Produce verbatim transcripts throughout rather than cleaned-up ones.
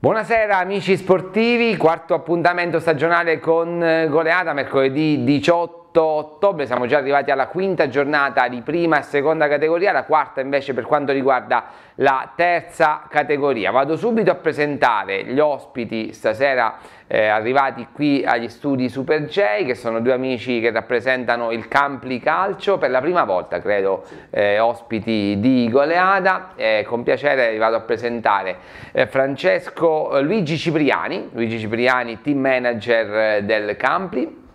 Buonasera amici sportivi, quarto appuntamento stagionale con Goleata, mercoledì diciotto ottobre, siamo già arrivati alla quinta giornata di prima e seconda categoria, la quarta invece per quanto riguarda la terza categoria. Vado subito a presentare gli ospiti stasera eh, arrivati qui agli studi Super J, che sono due amici che rappresentano il Campli Calcio, per la prima volta credo eh, ospiti di Goleada. Eh, con piacere vi vado a presentare eh, Francesco eh, Luigi Cipriani, Luigi Cipriani team manager eh, del Campli.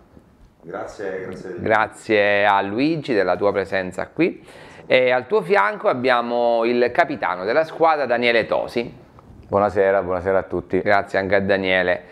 Grazie, grazie. Grazie a Luigi della tua presenza qui, e al tuo fianco abbiamo il capitano della squadra Daniele Tosi. Buonasera, buonasera a tutti. Grazie anche a Daniele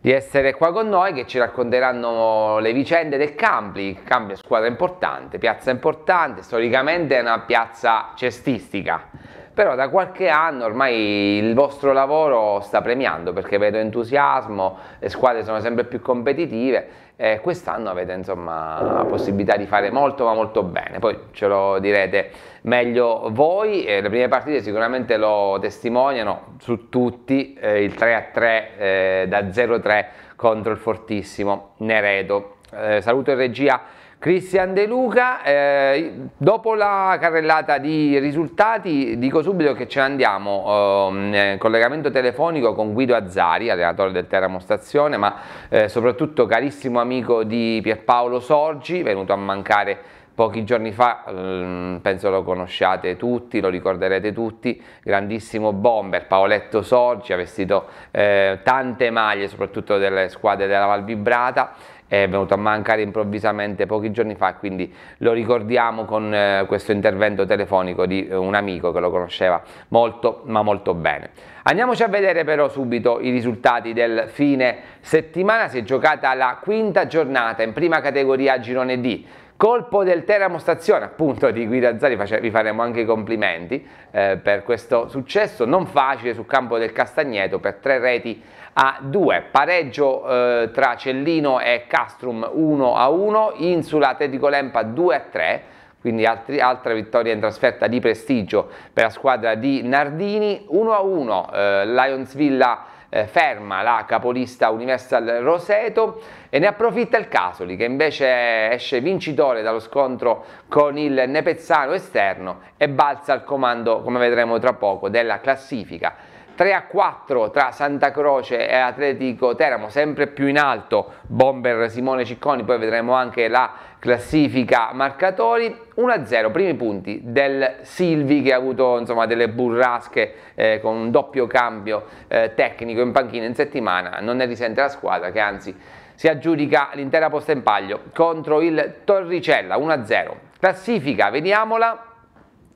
di essere qua con noi, che ci racconteranno le vicende del Campli. Campli è squadra importante, piazza importante, storicamente è una piazza cestistica, però da qualche anno ormai il vostro lavoro sta premiando, perché vedo entusiasmo, le squadre sono sempre più competitive. Eh, quest'anno avete insomma la possibilità di fare molto ma molto bene, poi ce lo direte meglio voi. Eh, le prime partite sicuramente lo testimoniano, su tutti eh, il tre a tre eh, da zero tre contro il fortissimo Nereto. Eh, saluto in regia Cristian De Luca. Eh, dopo la carrellata di risultati dico subito che ce ne andiamo eh, in collegamento telefonico con Guido Azzari, allenatore del Teramo Stazione, ma eh, soprattutto carissimo amico di Pierpaolo Sorgi, venuto a mancare pochi giorni fa. Eh, penso lo conosciate tutti, lo ricorderete tutti, grandissimo bomber Paoletto Sorgi, ha vestito eh, tante maglie soprattutto delle squadre della Val Vibrata. È venuto a mancare improvvisamente pochi giorni fa, quindi lo ricordiamo con eh, questo intervento telefonico di eh, un amico che lo conosceva molto ma molto bene. Andiamoci a vedere però subito i risultati del fine settimana. Si è giocata la quinta giornata in prima categoria girone D. Colpo del Teramo Stazione, appunto, di Guido Azzari, vi faremo anche i complimenti eh, per questo successo non facile sul campo del Castagneto per tre reti a due, pareggio eh, tra Cellino e Castrum uno a uno, Insula Atletico Lempa due a tre, quindi altri, altra vittoria in trasferta di prestigio per la squadra di Nardini, uno a uno, eh, Lions Villa Eh, ferma la capolista Universal Roseto, e ne approfitta il Casoli, che invece esce vincitore dallo scontro con il Nepezzano esterno e balza al comando, come vedremo tra poco, della classifica. tre a quattro tra Santa Croce e Atletico Teramo, sempre più in alto bomber Simone Cicconi, poi vedremo anche la classifica marcatori. Uno a zero, primi punti del Silvi, che ha avuto insomma delle burrasche eh, con un doppio cambio eh, tecnico in panchina in settimana. Non ne risente la squadra, che anzi si aggiudica l'intera posta in palio contro il Torricella uno a zero. Classifica, vediamola.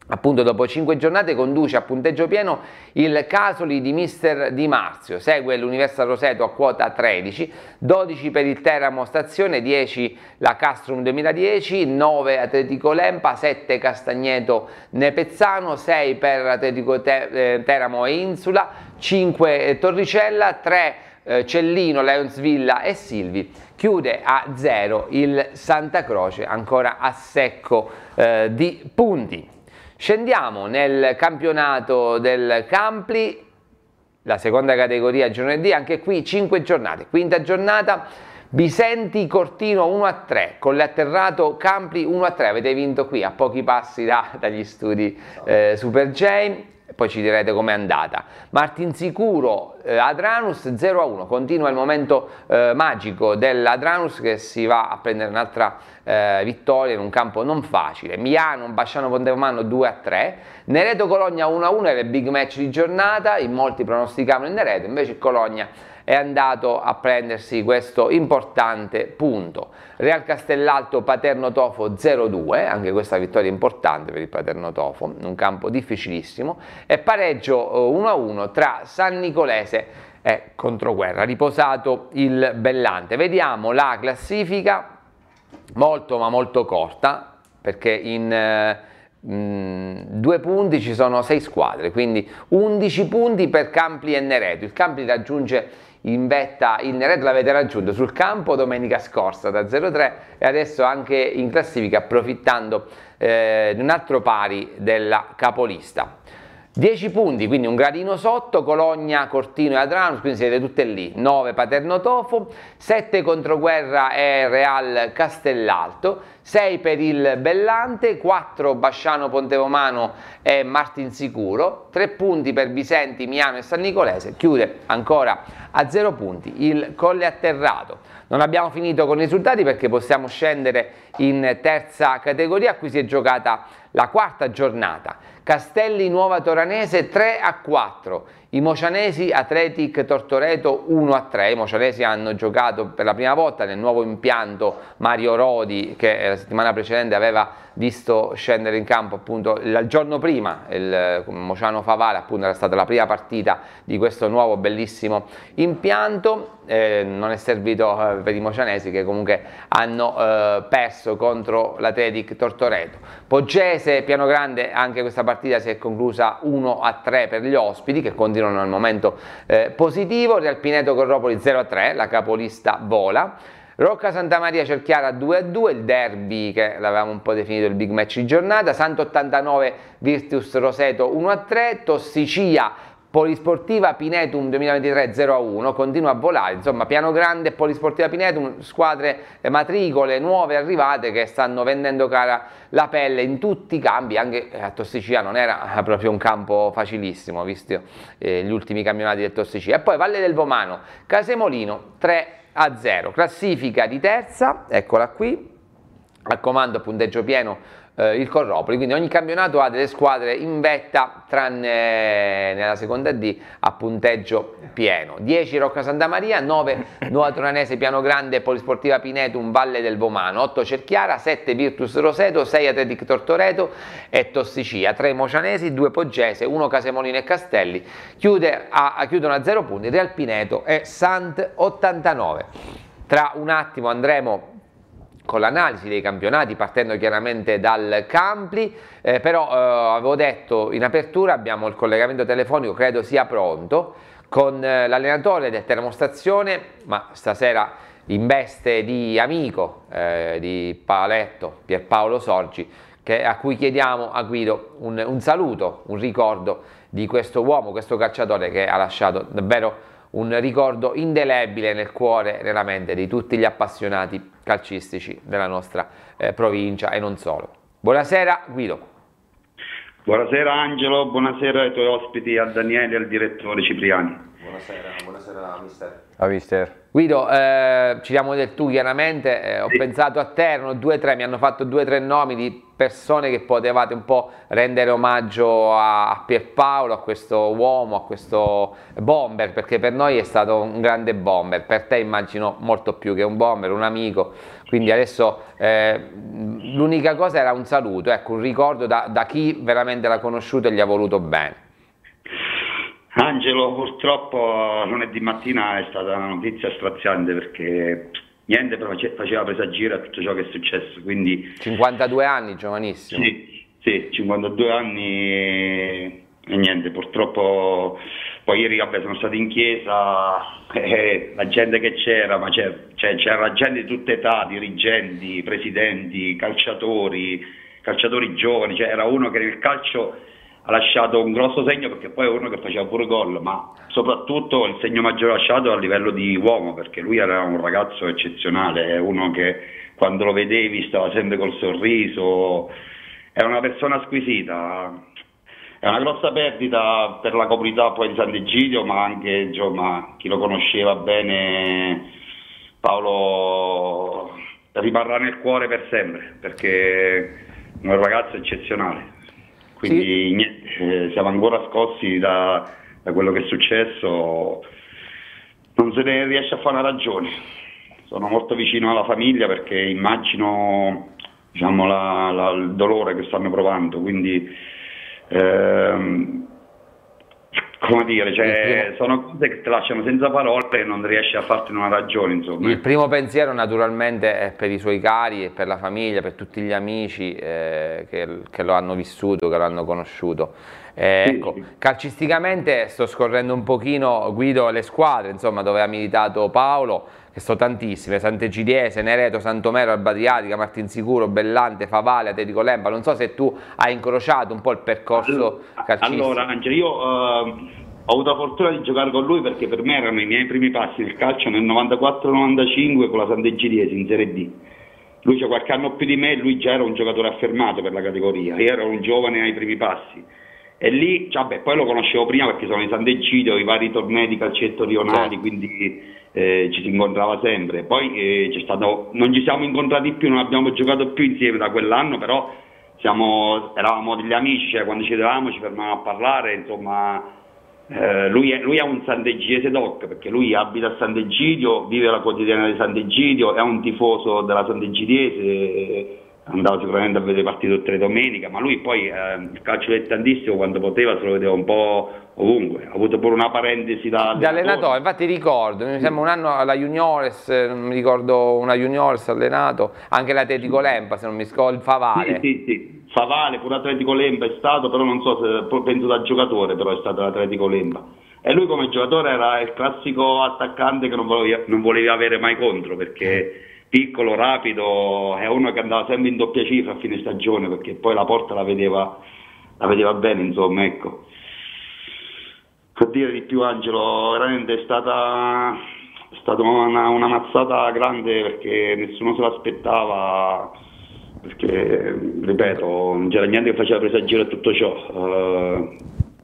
Appunto, dopo cinque giornate conduce a punteggio pieno il Casoli di mister Di Marzio, segue l'Universal Roseto a quota tredici, dodici per il Teramo Stazione, dieci la Castrum duemiladieci, nove Atletico Lempa, sette Castagneto Nepezzano, sei per Atletico Te- Teramo e Insula, cinque Torricella, tre Cellino, Lions Villa e Silvi. Chiude a zero il Santa Croce, ancora a secco eh, di punti. Scendiamo nel campionato del Campli, la seconda categoria giovedì, anche qui cinque giornate. Quinta giornata, Bisenti Cortino uno a tre, con l'atterrato Campli uno a tre, avete vinto qui a pochi passi da, dagli studi eh, Super J, poi ci direte com'è andata. Martinsicuro eh, Adranus zero a uno, continua il momento eh, magico dell'Adranus, che si va a prendere un'altra eh, vittoria in un campo non facile. Milano Basciano Pontevamano due a tre, Nereto Cologna uno a uno, era il big match di giornata, in molti pronosticavano il Nereto, invece il Cologna è andato a prendersi questo importante punto. Real Castellalto Paterno Tofo zero a due, anche questa vittoria importante per il Paterno Tofo, un campo difficilissimo, e pareggio uno a uno tra San Nicolese e Controguerra, riposato il Bellante. Vediamo la classifica, molto ma molto corta, perché in eh, Mm, due punti ci sono sei squadre, quindi undici punti per Campli e Nereto. Il Campli raggiunge in vetta il Nereto, l'avete raggiunto sul campo domenica scorsa da zero tre, e adesso anche in classifica, approfittando eh, di un altro pari della capolista. dieci punti, quindi un gradino sotto, Cologna, Cortino e Adrano, quindi siete tutte lì, nove Paterno Tofo, sette Controguerra e Real Castellalto, sei per il Bellante, quattro Basciano Pontevomano e Martinsicuro, tre punti per Bisenti, Miano e San Nicolese, chiude ancora a zero punti il Colle Atterrato. Non abbiamo finito con i risultati perché possiamo scendere in terza categoria, qui si è giocata la quarta giornata. Castelli Nuova Toranese tre a quattro, i Mocianesi Atletic Tortoreto uno a tre, i Mocianesi hanno giocato per la prima volta nel nuovo impianto Mario Rodi, che la settimana precedente aveva visto scendere in campo appunto il giorno prima, il Mociano Favara, appunto era stata la prima partita di questo nuovo bellissimo impianto, eh, non è servito per i Mocianesi che comunque hanno eh, perso contro l'Atletic Tortoreto. Poggese Piano Grande, anche questa partita partita si è conclusa uno a tre per gli ospiti che continuano al momento eh, positivo. Real Pineto Corropoli zero a tre, la capolista vola. Rocca Santa Maria Cerchiara due a due, il derby che l'avevamo un po' definito il big match di giornata. Sant'ottantanove Virtus Roseto uno a tre, Tossicia Polisportiva Pinetum duemilaventitré zero a uno, continua a volare, insomma Piano Grande e Polisportiva Pinetum, squadre matricole nuove arrivate che stanno vendendo cara la pelle in tutti i campi, anche a Tossicia non era proprio un campo facilissimo, visto eh, gli ultimi campionati del Tossicia. E poi Valle del Vomano, Casemolino tre a zero, classifica di terza, eccola qui, al comando punteggio pieno Eh, il Corropoli, quindi ogni campionato ha delle squadre in vetta tranne nella seconda D a punteggio pieno. dieci Rocca Santa Maria, nove Nuova Toranese Piano Grande Polisportiva Pinetum Valle del Vomano, otto Cerchiara, sette Virtus Roseto, sei Atletic Tortoreto e Tossicia, tre Mocianesi, due Poggese, uno Casemolino e Castelli, chiude a, chiudono a zero punti Real Pineto e Sant'ottantanove. Tra un attimo andremo con l'analisi dei campionati partendo chiaramente dal Campli, eh, però eh, avevo detto in apertura abbiamo il collegamento telefonico, credo sia pronto, con eh, l'allenatore del Teramo Stazione, ma stasera in veste di amico eh, di Paoletto, Pierpaolo Sorgi, che, a cui chiediamo a Guido un, un saluto, un ricordo di questo uomo, questo calciatore che ha lasciato davvero un ricordo indelebile nel cuore e nella mente di tutti gli appassionati calcistici della nostra eh, provincia e non solo. Buonasera Guido. Buonasera Angelo, buonasera ai tuoi ospiti, a Daniele e al direttore Cipriani. Buonasera, buonasera mister. A mister. Guido, eh, ci diamo del tu chiaramente, eh, ho sì. pensato a Terno, due tre, mi hanno fatto due tre nomi di persone che potevate un po' rendere omaggio a Pierpaolo, a questo uomo, a questo bomber, perché per noi è stato un grande bomber, per te immagino molto più che un bomber, un amico, quindi adesso eh, l'unica cosa era un saluto, ecco, un ricordo da, da chi veramente l'ha conosciuto e gli ha voluto bene. Angelo, purtroppo lunedì mattina è stata una notizia straziante perché niente faceva presagire a tutto ciò che è successo, quindi cinquantadue anni, giovanissimo. Sì, sì, cinquantadue anni e, e niente, purtroppo poi ieri vabbè, sono stato in chiesa e la gente che c'era, ma c'era gente di tutta età, dirigenti, presidenti, calciatori, calciatori giovani, cioè era uno che nel calcio ha lasciato un grosso segno perché poi è uno che faceva pure gol, ma soprattutto il segno maggiore lasciato a livello di uomo, perché lui era un ragazzo eccezionale, uno che quando lo vedevi stava sempre col sorriso, era una persona squisita, è una grossa perdita per la comunità poi di Sant'Egidio, ma anche insomma, chi lo conosceva bene, Paolo rimarrà nel cuore per sempre, perché è un ragazzo eccezionale. Quindi sì. niente, eh, siamo ancora scossi da, da quello che è successo, non se ne riesce a fare una ragione. Sono molto vicino alla famiglia perché immagino diciamo, la, la, il dolore che stanno provando, quindi ehm, come dire, cioè, sono cose che ti lasciano senza parole e non riesci a fartene una ragione. Insomma. Il primo pensiero naturalmente è per i suoi cari e per la famiglia, per tutti gli amici eh, che, che lo hanno vissuto, che lo hanno conosciuto. Eh, ecco, calcisticamente sto scorrendo un pochino, Guido, le squadre, insomma, dove ha militato Paolo, che sono tantissime: Sant'Egidiese, Nereto, Santomero, Alba Adriatica, Martinsicuro, Bellante, Favale, Atletico Lemba. Non so se tu hai incrociato un po' il percorso allora, calcistico. Allora, Angelo, io uh, ho avuto la fortuna di giocare con lui, perché per me erano i miei primi passi nel calcio nel novantaquattro novantacinque con la Sant'Egidiese in Serie D. Lui c'è qualche anno più di me, lui già era un giocatore affermato per la categoria, io ero un giovane ai primi passi. E lì, cioè, beh, poi lo conoscevo prima perché sono in Sant'Egidio, i vari tornei di calcetto rionali, quindi eh, ci si incontrava sempre. Poi eh, c'è stato, non ci siamo incontrati più, non abbiamo giocato più insieme da quell'anno, però siamo, eravamo degli amici, cioè, quando ci vedevamo ci fermavamo a parlare, insomma. Eh, lui, è, lui è un sant'egidiese doc, perché lui abita a Sant'Egidio, vive la quotidiana di Sant'Egidio, è un tifoso della Sant'Egidiese, andava sicuramente a vedere partite tutte le domeniche, ma lui poi eh, il calcio è tantissimo, quando poteva se lo vedeva un po' ovunque. Ha avuto pure una parentesi da, da allenatore, infatti ricordo, mi sembra un anno alla Juniores, non mi ricordo, una Juniores allenato, anche l'Atletico Lempa se non mi scordo, il Favale. Sì, sì, sì, Favale, pure l'Atletico Lempa è stato, però non so se, penso da giocatore, però è stato l'Atletico Lempa. E lui come giocatore era il classico attaccante che non voleva, non voleva avere mai contro, perché piccolo, rapido, è uno che andava sempre in doppia cifra a fine stagione, perché poi la porta la vedeva, la vedeva bene, insomma, ecco. Per dire di più, Angelo, veramente è stata, è stata una, una mazzata grande, perché nessuno se l'aspettava, perché, ripeto, non c'era niente che faceva presagire tutto ciò. Uh,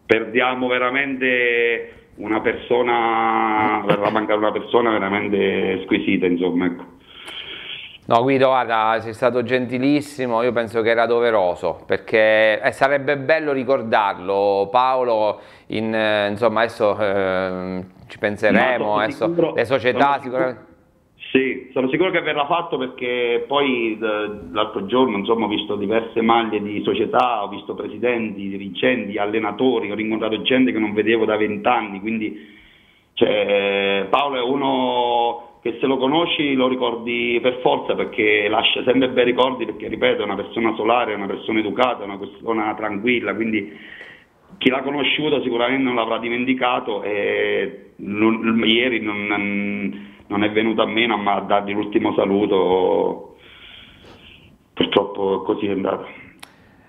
perdiamo veramente una persona, verrà a mancare una persona veramente squisita, insomma, ecco. No, Guido, guarda, sei stato gentilissimo, io penso che era doveroso, perché eh, sarebbe bello ricordarlo, Paolo, in, eh, insomma, adesso eh, ci penseremo, no, adesso sicuro, le società sicuramente... Sì, sono sicuro che verrà fatto, perché poi l'altro giorno, insomma, ho visto diverse maglie di società, ho visto presidenti, dirigenti, allenatori, ho rincontrato gente che non vedevo da vent'anni, quindi cioè, Paolo è uno... che se lo conosci lo ricordi per forza, perché lascia sempre bei ricordi, perché ripeto è una persona solare, è una persona educata, è una persona tranquilla, quindi chi l'ha conosciuto sicuramente non l'avrà dimenticato, e non, ieri non, non è venuto a meno a dargli l'ultimo saluto, purtroppo così è andato.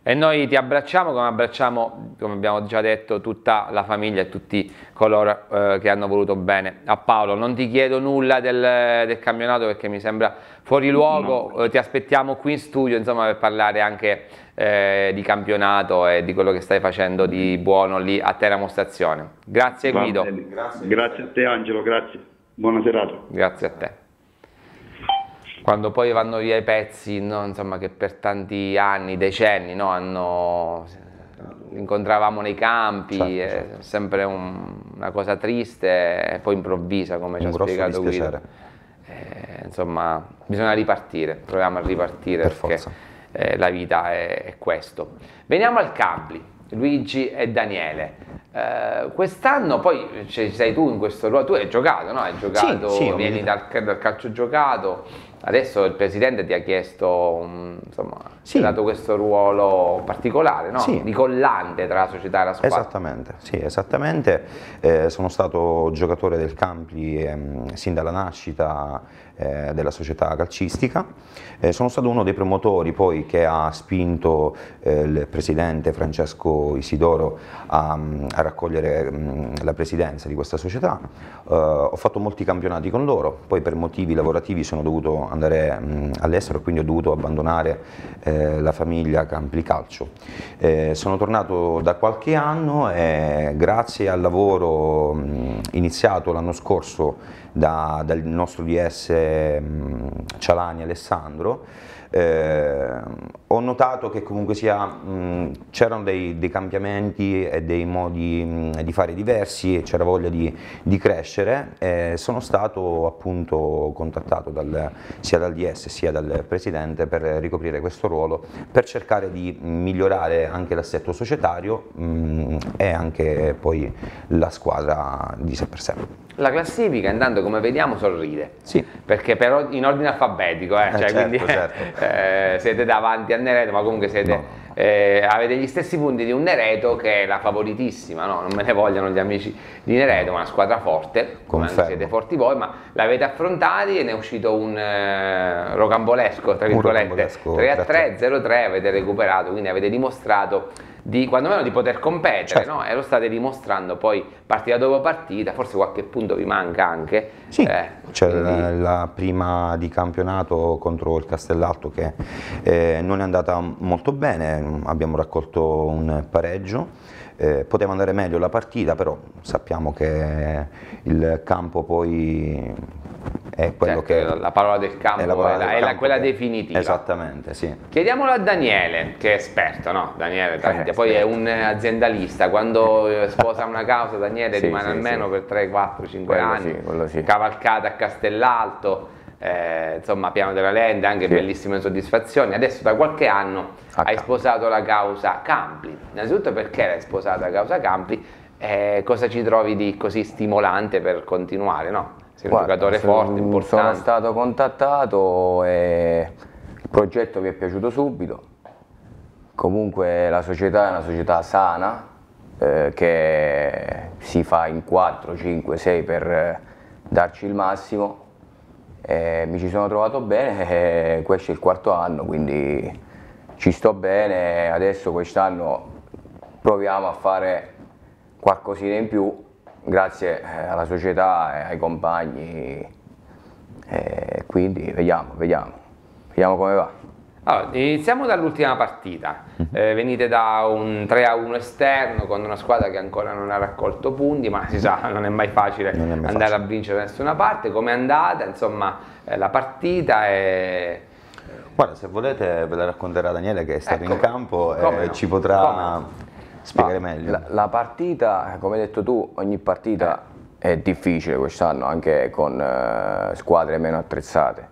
E noi ti abbracciamo, come abbracciamo, come abbiamo già detto, tutta la famiglia e tutti coloro eh, che hanno voluto bene a Paolo. Non ti chiedo nulla del, del campionato, perché mi sembra fuori luogo, no. eh, ti aspettiamo qui in studio, insomma, per parlare anche eh, di campionato e di quello che stai facendo di buono lì a Teramo Stazione. Grazie Guido. Grazie. Grazie a te Angelo, grazie. Buona serata. Grazie a te. Quando poi vanno via i pezzi, no? Insomma, che per tanti anni, decenni, no? Hanno... incontravamo nei campi, certo, certo. È sempre un... una cosa triste e poi improvvisa, come ci ha spiegato Guido. Eh, insomma, bisogna ripartire, proviamo a ripartire, per perché eh, la vita è, è questo. Veniamo al Campli, Luigi e Daniele. Uh, quest'anno poi ci sei tu in questo ruolo, tu hai giocato, no? Hai giocato, sì, sì, vieni dal, dal calcio giocato, adesso il presidente ti ha chiesto, insomma, sì. ti ha dato questo ruolo particolare, no? Sì. Di collante tra la società e la squadra. Esattamente, sì, esattamente. Eh, sono stato giocatore del Campli ehm, sin dalla nascita eh, della società calcistica, eh, sono stato uno dei promotori poi che ha spinto eh, il presidente Francesco Isidoro a, a raccogliere mh, la presidenza di questa società. Eh, ho fatto molti campionati con loro, poi per motivi lavorativi sono dovuto andare all'estero, quindi ho dovuto abbandonare eh, la famiglia Campli Calcio. Eh, sono tornato da qualche anno e grazie al lavoro mh, iniziato l'anno scorso da, dal nostro D S mh, Cialani Alessandro, eh, ho notato che comunque c'erano dei, dei cambiamenti e dei modi mh, di fare diversi, c'era voglia di, di crescere e sono stato appunto contattato dal, sia dal D S sia dal presidente per ricoprire questo ruolo, per cercare di migliorare anche l'assetto societario mh, e anche poi la squadra di sé per sé. La classifica intanto, come vediamo, sorride, sì. Perché però in ordine alfabetico, eh, eh, cioè, certo, quindi, certo. eh, siete davanti a Nereto, ma comunque siete, no, eh, avete gli stessi punti di un Nereto che è la favoritissima, no? Non me ne vogliono gli amici di Nereto, ma una squadra forte, come anche siete forti voi, ma l'avete affrontati e ne è uscito un eh, rocambolesco, tra virgolette, tre a tre, zero a tre, avete recuperato, quindi avete dimostrato di quando meno di poter competere, certo, no? E lo state dimostrando poi partita dopo partita, forse qualche punto vi manca anche. Sì, eh, c'è quindi... la prima di campionato contro il Castellalto che eh, non è andata molto bene, abbiamo raccolto un pareggio. Eh, poteva andare meglio la partita, però sappiamo che il campo poi è quello, certo, che... La parola del campo è, la parola è, la, del è campo quella che... definitiva. Esattamente, sì. Chiediamolo a Daniele, che è esperto, no? Daniele eh, poi esperto. È un aziendalista, quando sposa una causa Daniele sì, rimane sì, almeno sì. per tre, quattro, cinque anni, sì, sì. Cavalcata a Castellalto. Eh, insomma, piano della lente, anche sì, bellissime insoddisfazioni. Adesso da qualche anno a hai Campli. sposato la causa Campli. Innanzitutto, perché l'hai sposata la causa Campli? Eh, cosa ci trovi di così stimolante per continuare? No? Sei un Guarda, giocatore sono, forte, importante. Sono stato contattato e il progetto mi è piaciuto subito. Comunque la società è una società sana, eh, che si fa in quattro, cinque, sei per eh, darci il massimo. Eh, mi ci sono trovato bene, eh, questo è il quarto anno, quindi ci sto bene. Adesso quest'anno proviamo a fare qualcosina in più, grazie alla società e ai compagni, eh, quindi vediamo, vediamo, vediamo come va. Allora, iniziamo dall'ultima partita, eh, venite da un tre a uno esterno con una squadra che ancora non ha raccolto punti, ma si sa, non è mai facile è mai andare facile. a vincere da nessuna parte. Come è andata, insomma, eh, la partita è... Guarda, se volete ve la racconterà Daniele che è stato ecco, in campo e no? ci potrà come? spiegare ma meglio. La, la partita, come hai detto tu, ogni partita eh. è difficile quest'anno, anche con eh, squadre meno attrezzate.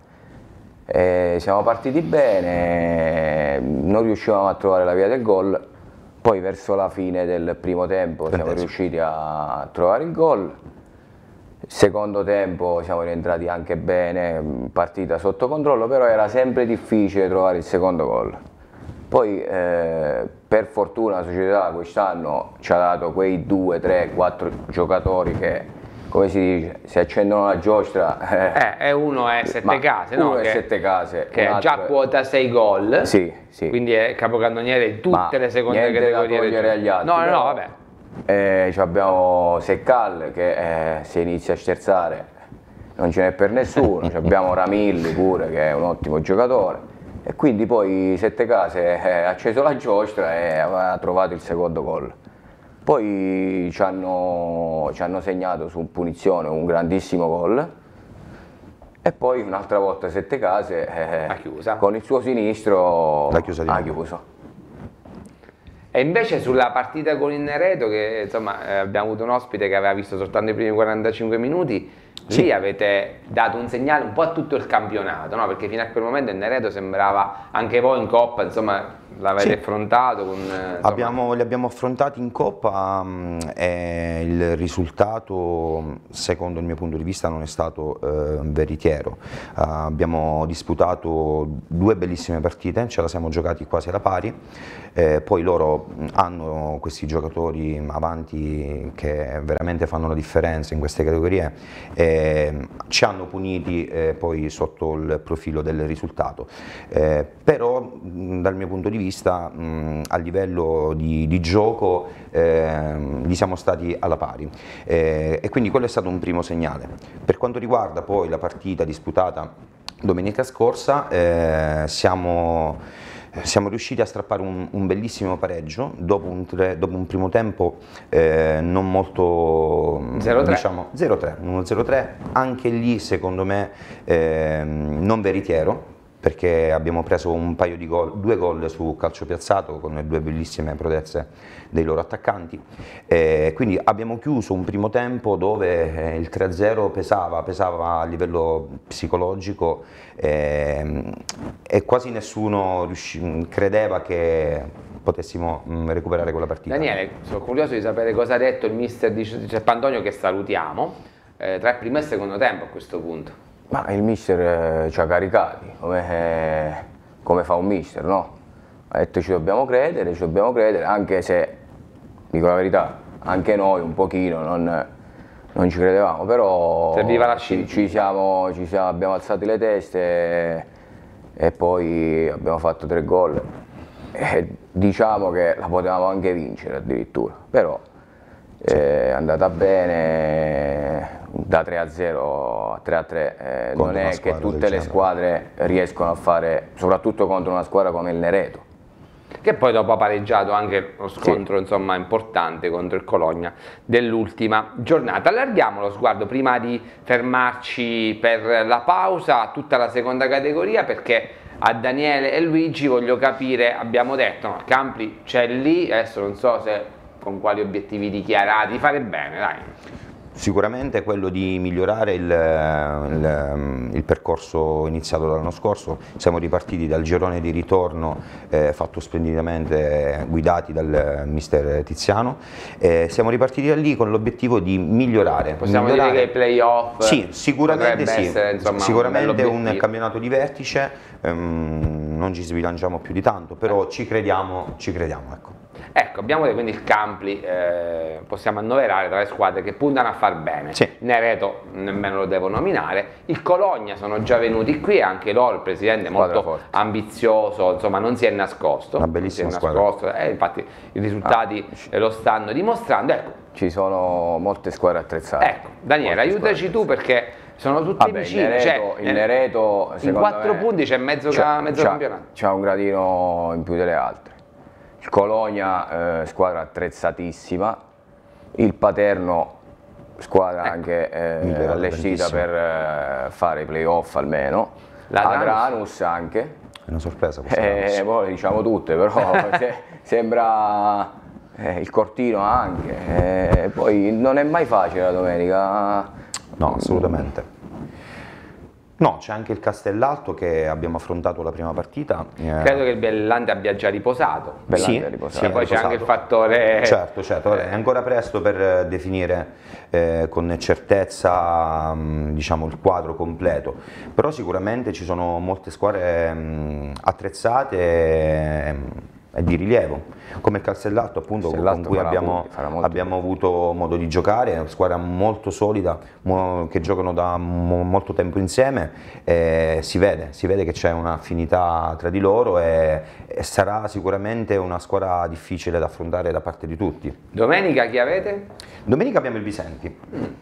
Eh, siamo partiti bene, non riuscivamo a trovare la via del gol, poi verso la fine del primo tempo siamo riusciti a trovare il gol, secondo tempo siamo rientrati anche bene, partita sotto controllo, però era sempre difficile trovare il secondo gol. Poi eh, per fortuna la società quest'anno ci ha dato quei due, tre, quattro giocatori che... Come si dice, se accendono la giostra... Eh, eh uno è Settecase, no? Uno è Settecase. Che è già quota sei gol. Sì, sì. Quindi è capocannoniere di tutte ma le seconde categorie. Da agli altri, no, no, no, vabbè. Eh, abbiamo Seccal, che eh, se inizia a scherzare non ce n'è per nessuno. Abbiamo Ramilli pure, che è un ottimo giocatore. E quindi poi Settecase ha acceso la giostra e ha trovato il secondo gol. Poi ci hanno, ci hanno segnato su punizione un grandissimo gol e poi un'altra volta Settecase eh, con il suo sinistro ha chiuso. E invece sulla partita con il Nereto, che insomma abbiamo avuto un ospite che aveva visto soltanto i primi quarantacinque minuti, sì, lì avete dato un segnale un po' a tutto il campionato, no? Perché fino a quel momento il Nereto sembrava, anche voi in Coppa, insomma... L'avete sì. affrontato? Con, abbiamo, li abbiamo affrontati in Coppa e il risultato, secondo il mio punto di vista, non è stato eh, veritiero. Eh, abbiamo disputato due bellissime partite, ce la siamo giocati quasi alla pari, eh, poi loro hanno questi giocatori avanti che veramente fanno la differenza in queste categorie e ci hanno puniti eh, poi sotto il profilo del risultato. Eh, però dal mio punto di vista vista mh, a livello di, di gioco eh, gli siamo stati alla pari eh, e quindi quello è stato un primo segnale. Per quanto riguarda poi la partita disputata domenica scorsa eh, siamo... Siamo riusciti a strappare un, un bellissimo pareggio dopo un, tre, dopo un primo tempo eh, non molto zero tre, diciamo, zero tre, uno zero tre, anche lì secondo me eh, non veritiero, perché abbiamo preso un paio di gol, due gol su calcio piazzato con le due bellissime prodezze dei loro attaccanti, eh, quindi abbiamo chiuso un primo tempo dove eh, il tre a zero pesava, pesava a livello psicologico eh, e quasi nessuno credeva che potessimo mh, recuperare quella partita. Daniele, sono curioso di sapere cosa ha detto il mister di Cerpantonio, che salutiamo, eh, tra il primo e il secondo tempo a questo punto. Ma il mister eh, ci ha caricati, come, eh, come fa un mister, no? Ha detto ci dobbiamo credere, ci dobbiamo credere, anche se, dico la verità, anche noi un pochino non, non ci credevamo, però serviva la sci. Ci, ci siamo, ci siamo, abbiamo alzato le teste e, e poi abbiamo fatto tre gol. E diciamo che la potevamo anche vincere addirittura, però è andata bene, da tre a zero a tre a tre, eh, non è che tutte le squadre riescono a fare, soprattutto contro una squadra come il Nereto. Che poi dopo ha pareggiato anche lo scontro, sì, insomma, importante contro il Cologna dell'ultima giornata. Allarghiamo lo sguardo prima di fermarci per la pausa a tutta la seconda categoria, perché a Daniele e Luigi voglio capire, abbiamo detto, no, Campli c'è lì, adesso non so se con quali obiettivi dichiarati, fare bene, dai. Sicuramente quello di migliorare il, il, il percorso iniziato l'anno scorso. Siamo ripartiti dal girone di ritorno eh, fatto splendidamente, guidati dal mister Tiziano. Eh, siamo ripartiti da lì con l'obiettivo di migliorare. Possiamo migliorare. dire che i playoff sì, sicuramente sì. essere, insomma, sicuramente un, un campionato di vertice, ehm, non ci sbilanciamo più di tanto, però eh. ci crediamo, ci crediamo, ecco. Ecco, abbiamo quindi il Campli, eh, possiamo annoverare tra le squadre che puntano a far bene. Sì. Nereto nemmeno lo devo nominare, il Cologna sono già venuti qui, anche loro il presidente molto forte, ambizioso, insomma non si è nascosto. Una bellissima squadra. Eh, infatti i risultati ah, lo stanno dimostrando. Ecco. Ci sono molte squadre attrezzate. Ecco, Daniele, aiutaci tu perché... Sono tutti vicini, il Nereto, cioè, il Nereto in quattro me, punti c'è mezzo, ca mezzo campionato. C'ha un gradino in più delle altre. Il Cologna, eh, squadra attrezzatissima, il Paterno, squadra ecco, anche eh, allestita per eh, fare i playoff almeno, l'Adranus anche. È una sorpresa questa. Eh, poi diciamo tutte, però se, sembra eh, il Cortino anche. Eh, poi non è mai facile la domenica. No, assolutamente. No, c'è anche il Castellalto che abbiamo affrontato la prima partita. Credo che il Bellante abbia già riposato. Bellante sì, è riposato. Sì, poi c'è anche il fattore... Certo, certo, è ancora presto per definire eh, con certezza diciamo, il quadro completo, però sicuramente ci sono molte squadre mh, attrezzate e, e di rilievo. Come il Castellalto appunto Castellalto con cui abbiamo, punti, abbiamo avuto modo di giocare, è una squadra molto solida che giocano da molto tempo insieme, eh, si vede, si vede che c'è un'affinità tra di loro e, e sarà sicuramente una squadra difficile da affrontare da parte di tutti. Domenica chi avete? Domenica abbiamo il Visenti.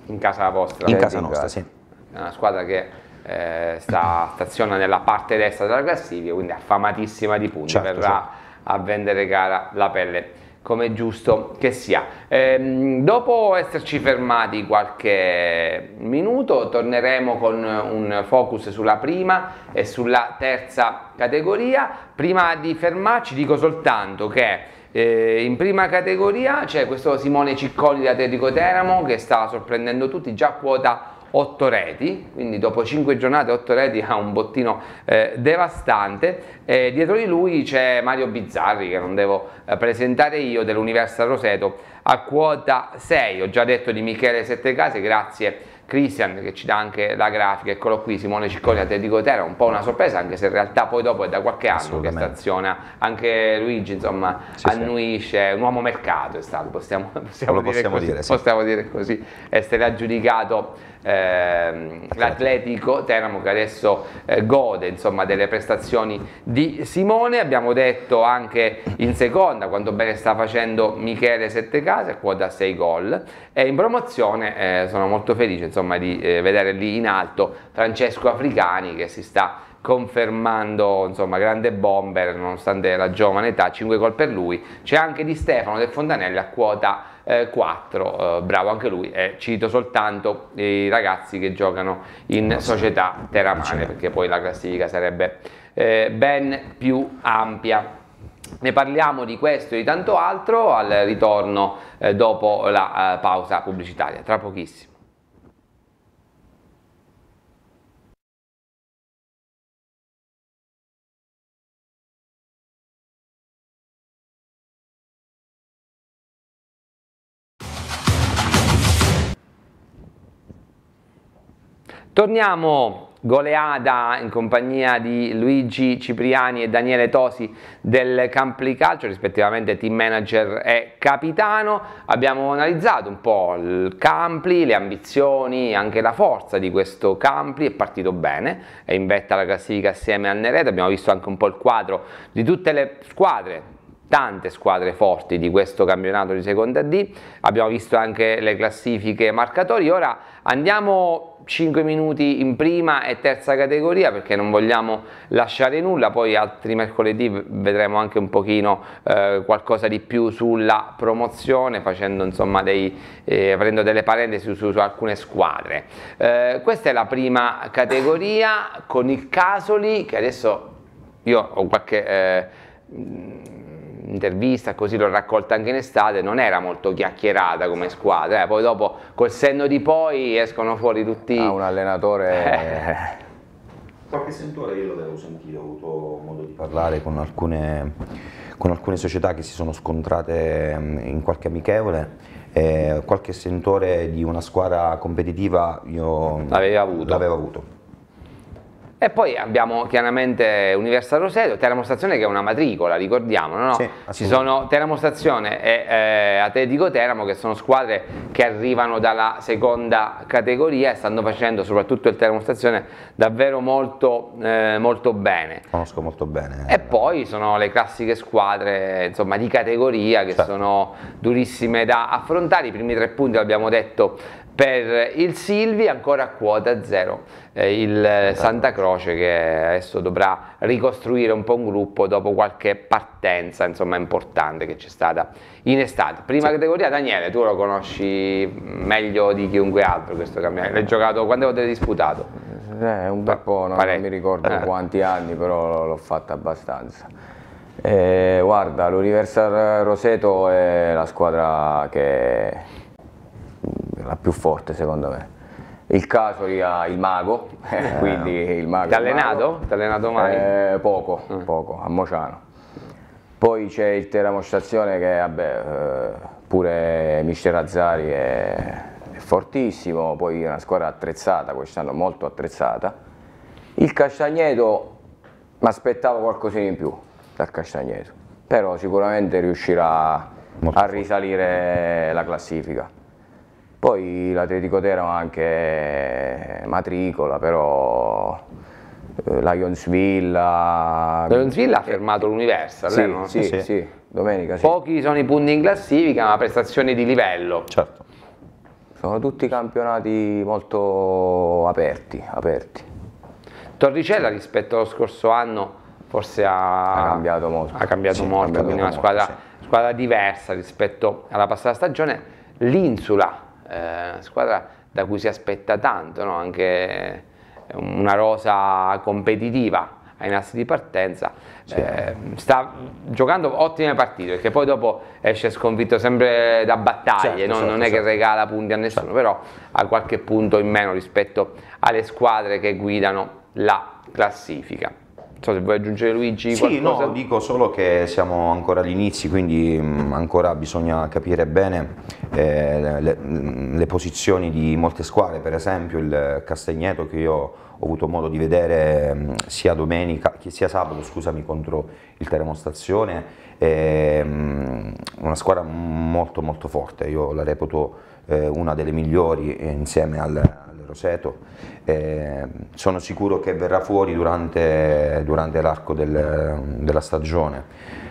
In casa vostra? In casa nostra, sì. È una squadra che... Eh, sta, staziona nella parte destra della classifica, quindi affamatissima di punti, certo, verrà certo. a vendere cara la pelle, come è giusto che sia. Ehm, dopo esserci fermati qualche minuto torneremo con un focus sulla prima e sulla terza categoria. Prima di fermarci dico soltanto che eh, in prima categoria c'è questo Simone Cicconi di Atletico Teramo che sta sorprendendo tutti, già quota otto reti, quindi dopo cinque giornate otto reti ha un bottino eh, devastante. Eh, dietro di lui c'è Mario Bizzarri che non devo eh, presentare io, dell'Universa Roseto a quota sei. Ho già detto di Michele Settecase, grazie Cristian che ci dà anche la grafica, eccolo qui, Simone Cicconi Atletico Teramo, un po' una sorpresa anche se in realtà poi dopo è da qualche anno che staziona, anche Luigi insomma sì, annuisce, sì. un uomo mercato è stato, possiamo, possiamo, dire, possiamo, così, dire, sì. possiamo dire così, essere aggiudicato eh, l'Atletico Teramo che adesso eh, gode insomma delle prestazioni di Simone. Abbiamo detto anche in seconda quanto bene sta facendo Michele Settecase a quota sei gol, e in promozione eh, sono molto felice insomma di eh, vedere lì in alto Francesco Africani che si sta confermando insomma grande bomber nonostante la giovane età, cinque gol per lui. C'è anche Di Stefano del Fontanelli a quota eh, quattro, eh, bravo anche lui, eh, cito soltanto i ragazzi che giocano in no, società teramane perché poi la classifica sarebbe eh, ben più ampia. Ne parliamo di questo e di tanto altro al ritorno eh, dopo la eh, pausa pubblicitaria, tra pochissimo. Torniamo goleada in compagnia di Luigi Cipriani e Daniele Tosi del Campli Calcio, rispettivamente team manager e capitano. Abbiamo analizzato un po' il Campli, le ambizioni, anche la forza di questo Campli. È partito bene, è in vetta alla classifica assieme al Nereto. Abbiamo visto anche un po' il quadro di tutte le squadre, tante squadre forti di questo campionato di seconda D. Abbiamo visto anche le classifiche marcatori. Ora andiamo cinque minuti in prima e terza categoria, perché non vogliamo lasciare nulla, poi altri mercoledì vedremo anche un pochino eh, qualcosa di più sulla promozione, facendo insomma dei, eh, aprendo delle parentesi su, su, su alcune squadre. Eh, questa è la prima categoria con il Casoli, che adesso io ho qualche eh, intervista, così l'ho raccolta anche in estate, non era molto chiacchierata come squadra, eh. Poi dopo col senno di poi escono fuori tutti. Ah, un allenatore qualche sentore io l'avevo sentito, ho avuto modo di parlare con alcune, con alcune società che si sono scontrate in qualche amichevole. Eh, qualche sentore di una squadra competitiva io l'avevo avuto. avuto E poi abbiamo chiaramente Università Roseto, Teramo Stazione, che è una matricola, ricordiamo, no? Sì, ci sono Teramo Stazione e eh, Atletico Teramo, che sono squadre che arrivano dalla seconda categoria e stanno facendo, soprattutto il Teramo Stazione, davvero molto, eh, molto bene. Conosco molto bene. E poi sono le classiche squadre, insomma, di categoria, che certo, sono durissime da affrontare. I primi tre punti, l'abbiamo detto, per il Silvi, ancora a quota zero, eh, il Santa Croce, che adesso dovrà ricostruire un po' un gruppo dopo qualche partenza, insomma, importante che c'è stata in estate. Prima sì. categoria, Daniele, tu lo conosci meglio di chiunque altro questo campionato, l'hai giocato, quando l'avete disputato? Eh, un bel po', non, non mi ricordo eh. quanti anni, però l'ho fatta abbastanza. Eh, guarda, l'Universal Roseto è la squadra che... la più forte secondo me. Il Casoli ha il mago, eh, quindi il mago. Ti ha allenato? Ti ha allenato mai? Eh, poco, mm. poco, a Mociano. Poi c'è il Teramo Stazione che vabbè, eh, pure mister Azzari è, è fortissimo, poi è una squadra attrezzata, quest'anno molto attrezzata. Il Castagneto, mi aspettavo qualcosina in più dal Castagneto, però sicuramente riuscirà molto a risalire la classifica. Poi l'Atletico Teramo anche matricola, però eh, Lions Villa... Lions Villa ha fermato l'Universal, sì, no? Sì, sì, sì, domenica sì. Pochi sono i punti in classifica, ma prestazioni di livello. Certo. Sono tutti campionati molto aperti, aperti. Torricella rispetto allo scorso anno forse ha, ha cambiato molto, ha cambiato sì, molto, ha cambiato quindi molto, una squadra, sì. squadra diversa rispetto alla passata stagione. L'Insula, una eh, squadra da cui si aspetta tanto, no? Anche una rosa competitiva ai nastri di partenza, sì. eh, sta giocando ottime partite, perché poi dopo esce sconfitto sempre da battaglie, certo, no? certo, non è certo. che regala punti a nessuno, certo. però ha qualche punto in meno rispetto alle squadre che guidano la classifica. Non so se vuoi aggiungere, Luigi, sì, qualcosa? No, dico solo che siamo ancora agli inizi, quindi mh, ancora bisogna capire bene eh, le, le, le posizioni di molte squadre. Per esempio il Castagneto, che io ho avuto modo di vedere mh, sia domenica, che sia sabato, scusami, contro il Teramo Stazione, è mh, una squadra molto molto forte, io la reputo eh, una delle migliori eh, insieme al Roseto. Eh, sono sicuro che verrà fuori durante, durante l'arco del, della stagione.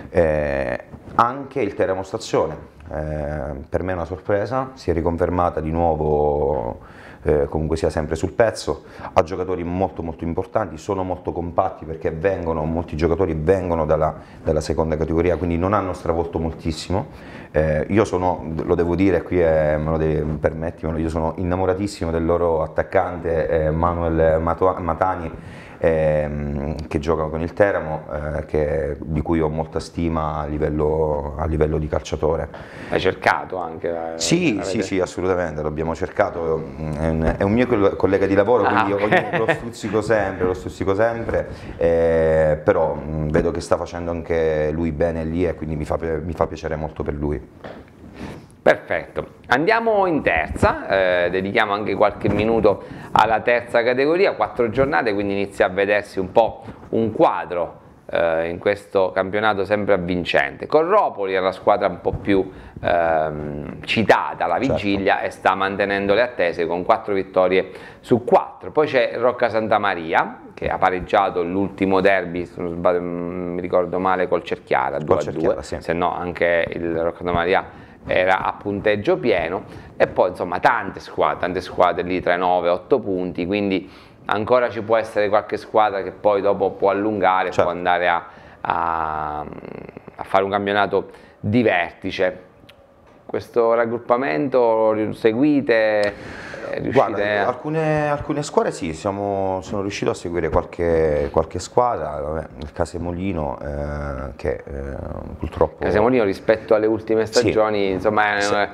Eh, anche il Teramo Stazione, eh, per me è una sorpresa, si è riconfermata di nuovo, eh, comunque sia sempre sul pezzo, ha giocatori molto molto importanti, sono molto compatti perché vengono, molti giocatori vengono dalla, dalla seconda categoria, quindi non hanno stravolto moltissimo. Eh, io sono, lo devo dire, qui è, me lo deve, permettimelo, io sono innamoratissimo del loro attaccante eh, Manuel Matani, eh, che gioca con il Teramo, eh, che, di cui ho molta stima a livello, a livello di calciatore. Hai cercato anche? La, sì, la sì, sì, assolutamente, l'abbiamo cercato, è un, è un mio collega di lavoro, ah, quindi okay. io lo stuzzico sempre, lo stuzzico sempre, eh, però vedo che sta facendo anche lui bene lì e quindi mi fa, mi fa piacere molto per lui. Perfetto. Andiamo in terza, eh, dedichiamo anche qualche minuto alla terza categoria, quattro giornate, quindi inizia a vedersi un po' un quadro eh, in questo campionato sempre avvincente. Corropoli è la squadra un po' più ehm, citata alla vigilia, certo, e sta mantenendo le attese con quattro vittorie su quattro. Poi c'è Rocca Santa Maria, che ha pareggiato l'ultimo derby, se non mi ricordo male, col Cerchiara, due a due, sì, se no anche il Rocca Santa Maria era a punteggio pieno. E poi insomma tante squadre, tante squadre lì tra i nove e otto punti, quindi ancora ci può essere qualche squadra che poi dopo può allungare, certo, può andare a, a, a fare un campionato di vertice. Questo raggruppamento lo seguite? Guarda, a... alcune, alcune squadre sì, siamo, sono riuscito a seguire qualche, qualche squadra, vabbè, il Casemolino eh, che eh, purtroppo... Casemolino rispetto alle ultime stagioni, sì, insomma è sì, una,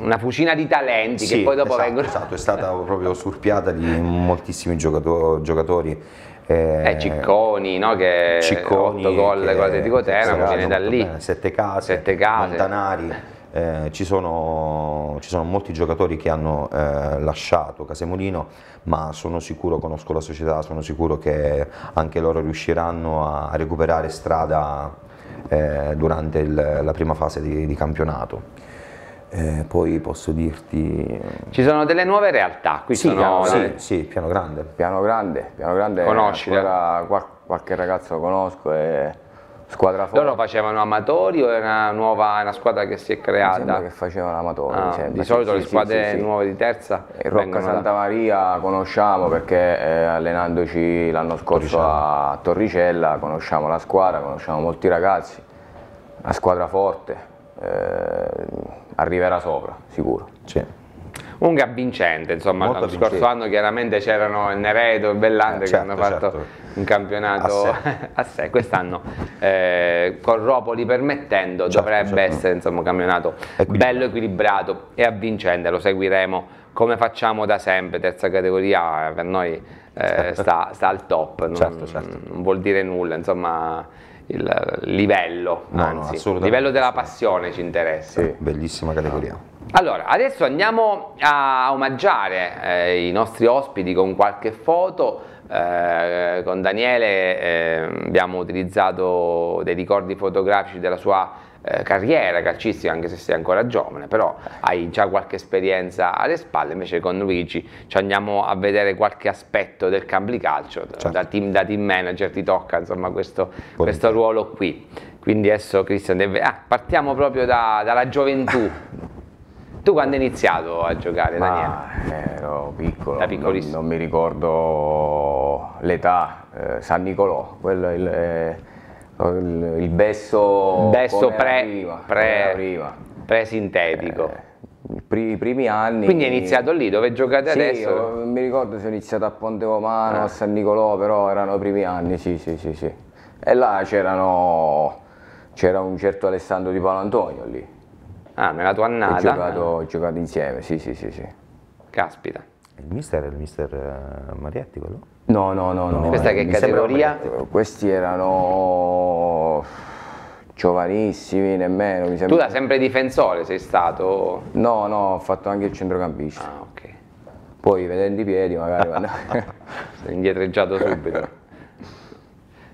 una fucina di talenti, sì, che poi dopo esatto, vengono... Esatto, è stata proprio surpiata di moltissimi giocato giocatori. Eh, Cicconi, no? Che Cicconi, otto gol con l'Atletico Teramo, viene da lì, Settecase, Montanari... Eh, ci, sono, ci sono molti giocatori che hanno eh, lasciato Casemolino, ma sono sicuro, conosco la società, sono sicuro che anche loro riusciranno a, a recuperare strada eh, durante il, la prima fase di, di campionato. Eh, poi posso dirti... Ci sono delle nuove realtà, qui sì, sono... Piano, sì, sì, Piano Grande. Piano Grande, Piano Grande. Conosci? Ancora, qualche ragazzo lo conosco e... Squadra forte. Loro facevano amatori o è una nuova una squadra che si è creata? Mi sembra che facevano amatori. Ah, mi di solito sì, le squadre sì, sì, sì, nuove di terza. Il Rocca Santa da... Maria conosciamo perché eh, allenandoci l'anno scorso Torricella. a Torricella conosciamo la squadra, conosciamo molti ragazzi. Una squadra forte, eh, arriverà sopra sicuro. Sì. Un vincente, insomma, molto lo vincente. Scorso anno chiaramente c'erano Nereto e Bellante, eh, certo, che hanno fatto certo, un campionato a sé, a sé. Quest'anno eh, Corropoli permettendo, certo, dovrebbe certo, essere insomma, un campionato equilibrato, bello equilibrato e avvincente, lo seguiremo come facciamo da sempre, terza categoria per noi eh, certo, sta, sta al top, non, certo, certo, non vuol dire nulla, insomma... Il livello, no, anzi, il no, livello della passione ci interessa. Sì, bellissima categoria. Allora, adesso andiamo a omaggiare eh, i nostri ospiti con qualche foto. Eh, con Daniele eh, abbiamo utilizzato dei ricordi fotografici della sua eh, carriera calcistica, anche se sei ancora giovane, però hai già qualche esperienza alle spalle. Invece con Luigi ci andiamo a vedere qualche aspetto del Campli Calcio, certo, da, team, da team manager ti tocca insomma questo, questo ruolo qui, quindi adesso Cristian deve... ah, partiamo proprio da, dalla gioventù. Tu quando hai iniziato a giocare, ma Daniele? Ero piccolo, da piccolissimo. Non, non mi ricordo l'età, eh, San Nicolò, quello il, eh, il, il besso, besso pre-sintetico. Pre, eh, pri, I primi anni. Quindi hai iniziato lì, dove giocate sì, adesso? Io, non mi ricordo se ho iniziato a Ponte Vomano, ah, a San Nicolò, però erano i primi anni, sì, sì, sì, sì. E là c'erano c'era un certo Alessandro Di Paolantonio lì. Ah, nella tua annata? Ho giocato, ho giocato insieme, sì, sì, sì, sì. Caspita. Il mister è il mister Marietti, quello? No, no, no, no. Questa è che categoria? Questi erano giovanissimi, nemmeno. Mi sembra... Tu da sempre difensore sei stato? No, no, ho fatto anche il centrocampista. Ah, ok. Poi vedendo i piedi magari... Vado... Sei indietreggiato subito.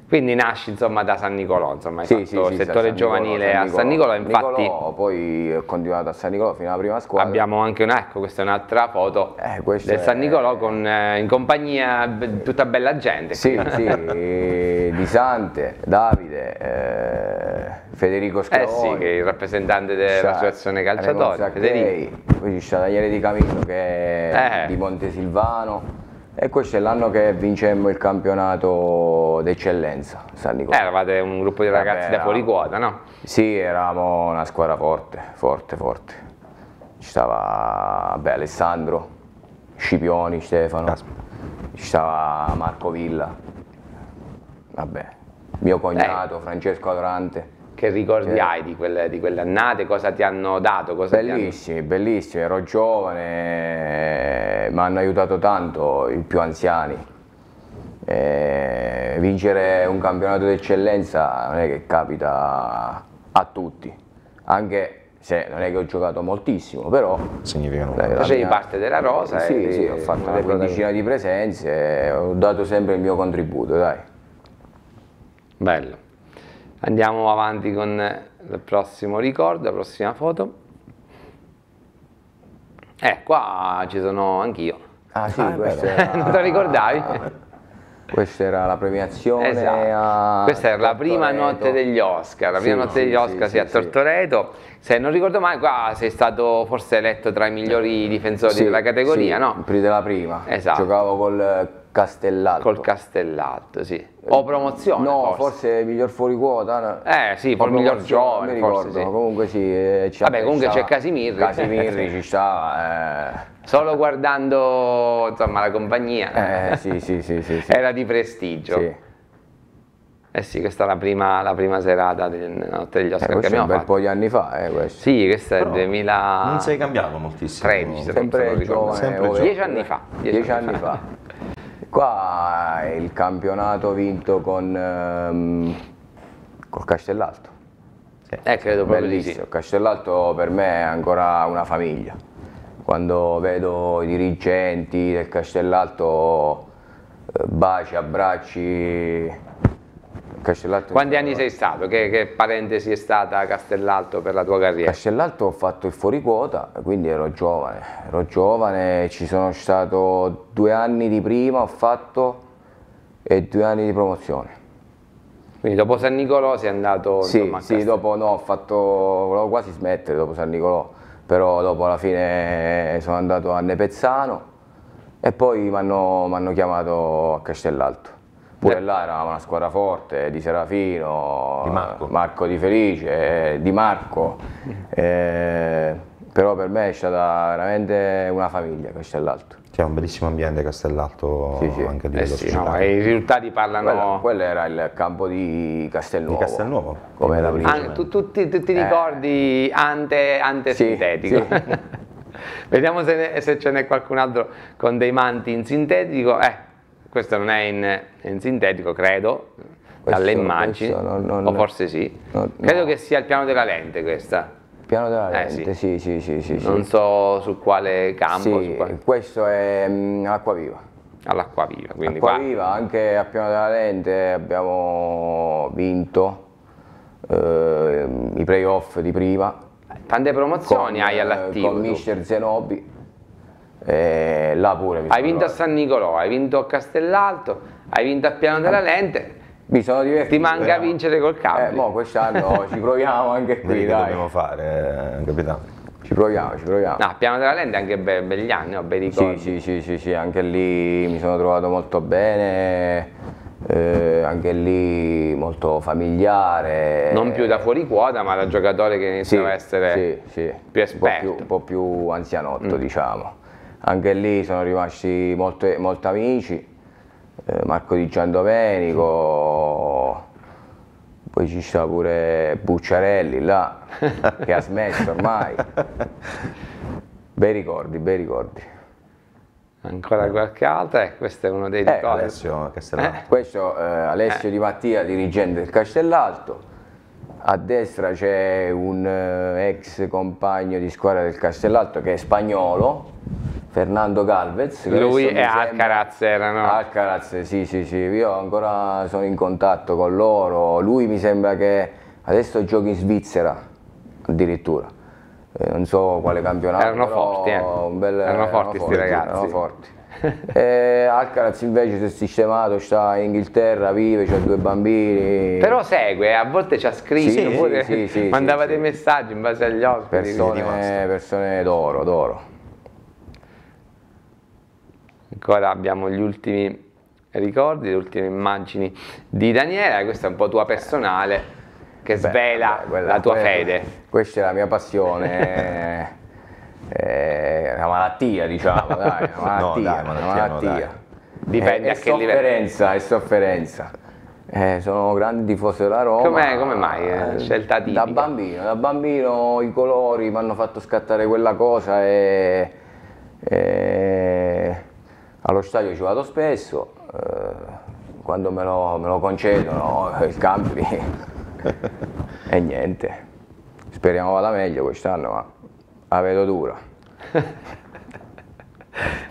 Quindi nasci insomma da San Nicolò, insomma, hai sì, fatto sì, il sì, settore San giovanile San a San Nicolò, infatti Nicolò, poi ho continuato a San Nicolò fino alla prima squadra. Abbiamo anche una, ecco questa è un'altra foto eh, del San Nicolò con, eh, in compagnia be tutta bella gente. Sì, sì, Di Sante, Davide, eh, Federico Scaroni. Eh sì, che è il rappresentante dell'associazione calciatori, Federico. Poi c'è Daniele Di Camino che è eh. di Montesilvano. E questo è l'anno che vincemmo il campionato d'eccellenza San Nicolò. Eh, eravate un gruppo di ragazzi Vabbè, da fuori quota, no? Sì, eravamo una squadra forte, forte, forte. Ci stava vabbè, Alessandro, Scipioni, Stefano, Caspita. Ci stava Marco Villa, vabbè, mio cognato eh. Francesco Adorante. Che ricordi hai di quelle, di quelle annate? Cosa ti hanno dato? Cosa bellissimi, hanno... bellissimi, ero giovane, mi hanno aiutato tanto i più anziani. E vincere un campionato d'eccellenza non è che capita a tutti, anche Se, non è che ho giocato moltissimo, però significano facevi mia... parte della rosa, sì, e sì, ho fatto una quindicina di presenze, ho dato sempre il mio contributo, dai. Bello. Andiamo avanti con il prossimo ricordo, la prossima foto. Eh, qua ci sono anch'io. Ah sì, ah, questo era... non te lo ricordavi? Questa era la premiazione, esatto. a... Questa era la prima notte degli Oscar, la prima sì, notte degli Oscar sì, sì, a Tortoreto, sì. Se non ricordo mai qua sei stato forse eletto tra i migliori difensori sì, della categoria, sì, no? Della prima, esatto. Giocavo col Castellalto. Col Castellalto, sì. O promozione no, forse, forse miglior fuori quota. Eh sì, o miglior giovane, mi ricordo, forse sì. Comunque sì, eh, ci vabbè comunque c'è Casimirri. Casimirri ci stava, eh. Solo guardando insomma la compagnia, eh, sì, sì, sì, sì, sì. Era di prestigio. Sì. Eh sì, questa è la prima, la prima serata della notte degli Oscar, eh, che abbiamo fatto. Un bel po' di anni fa, eh, questo. Sì, questa però è il duemila. Non sei cambiato moltissimo. tredici, sempre giovane, dieci anni fa. Dieci anni fa. Qua il campionato vinto con ehm, col Castellalto. Sì. Eh, credo proprio di sì. Castellalto per me è ancora una famiglia. Quando vedo i dirigenti del Castellalto, baci, abbracci. Castellalto. Quanti anni sei stato? Che, che parentesi è stata Castellalto per la tua carriera? Castellalto ho fatto il fuoriquota, quindi ero giovane. Ero giovane, ci sono stato due anni di prima, ho fatto, e due anni di promozione. Quindi dopo San Nicolò sei andato? Sì, insomma, sì, dopo no, ho fatto, volevo quasi smettere dopo San Nicolò. Però dopo alla fine sono andato a Nepezzano e poi mi hanno chiamato a Castellalto. Pure eh. là era una squadra forte, di Serafino, di Marco. Marco Di Felice, Di Marco. Eh, però per me è stata veramente una famiglia Castellalto. C'è un bellissimo ambiente Castellalto, sì, sì. Anche di eh sì, no, e i risultati parlano. Quello, quello era il campo di Castelnuovo. Di Castelnuovo. Come la prima. An tu, tu, tu, tu ti eh. ricordi ante, ante sì, sintetico. Sì. Vediamo se, ne, se ce n'è qualcun altro con dei manti in sintetico. Eh, questo non è in, in sintetico, credo, questo, dalle immagini, non, non, o forse sì. Non, credo no. che sia il piano della lente questa. Piano della lente, eh sì. Sì, sì, sì, sì. Non so su quale campo. Sì, su quale... Questo è mh, Acquaviva. All'Acquaviva, quindi Acquaviva, qua... anche a Piano della Lente abbiamo vinto eh, i playoff di prima. Tante promozioni con, hai all'attivo. Con mister Zenobi. Eh, là pure. Hai vinto a San Nicolò, hai vinto a Castellalto, hai vinto a Piano della Lente. Mi sono divertito. Ti manca eh, vincere col Campli. Eh, mo quest'anno ci proviamo anche qui, che dai. Che dobbiamo fare, eh, capitano? Ci proviamo, ci proviamo. No, Piano della Lente anche be begli anni, ho bei ricordi. Sì, sì, sì, sì, anche lì mi sono trovato molto bene. Eh, anche lì molto familiare. Non più da fuori quota, ma da giocatore che iniziava sì, a essere sì, sì. più esperto. Un po' più, un po' più anzianotto, mm. diciamo. Anche lì sono rimasti molti amici. Marco Di Giandomenico, poi ci sta pure Bucciarelli là, che ha smesso ormai. Bei ricordi, bei ricordi. Ancora qualche altra? Eh, questo è uno dei ricordi. Eh, Alessio Castellalto. Eh? Questo eh, Alessio eh. Di Mattia, dirigente del Castellalto. A destra c'è un eh, ex compagno di squadra del Castellalto che è spagnolo, Fernando Galvez. Lui e Alcaraz erano. Alcaraz, sì, sì, sì, io ancora sono in contatto con loro. Lui mi sembra che adesso giochi in Svizzera, addirittura. Eh, non so quale campionato. Erano forti, eh. un bel, erano forti questi ragazzi. Erano forti. Eh, Alcaraz invece si è sistemato, sta in Inghilterra, vive, c'ha due bambini. Però segue, a volte ci ha scritto, sì, pure sì, sì, mandava sì, dei sì. messaggi in base agli ospiti. Persone, persone d'oro, d'oro. Ancora abbiamo gli ultimi ricordi, le ultime immagini di Daniele, questa è un po' tua personale, che svela beh, quella, la tua quella, fede. Questa è la mia passione, è una malattia diciamo, dai, una malattia, no, dai, una malattia. No, dai. Dipende è, a che sofferenza, livello. È sofferenza, eh, sono grande tifoso della Roma. Com'è, come mai? Eh, scelta tipica. Da bambino, da bambino i colori mi hanno fatto scattare quella cosa e... e allo stadio ci vado spesso, eh, quando me lo, me lo concedono il Campli e niente, Speriamo vada meglio quest'anno, ma la vedo dura.